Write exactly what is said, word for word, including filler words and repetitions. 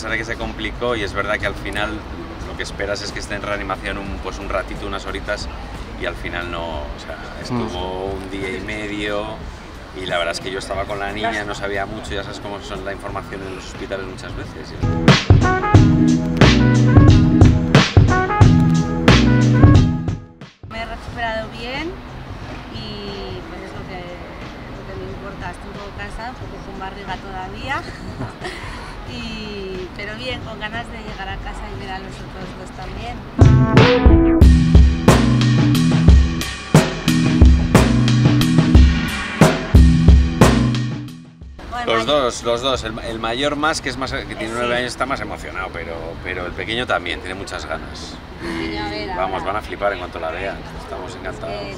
pesar de que se complicó, y es verdad que al final lo que esperas es que esté en reanimación un, pues un ratito, unas horitas, y al final no, o sea, estuvo un día y medio, y la verdad es que yo estaba con la niña, no sabía mucho, ya sabes cómo son la información en los hospitales muchas veces. Me he recuperado bien y pues es lo que, lo que me importa, estoy un poco cansada, un poco con barriga todavía. Y, pero bien, con ganas de llegar a casa y ver a los otros dos también. Los dos, los dos. El, el mayor más, que es más, que tiene nueve años, está más emocionado, pero, pero el pequeño también, tiene muchas ganas. Y, vamos, van a flipar en cuanto la vean, estamos encantados.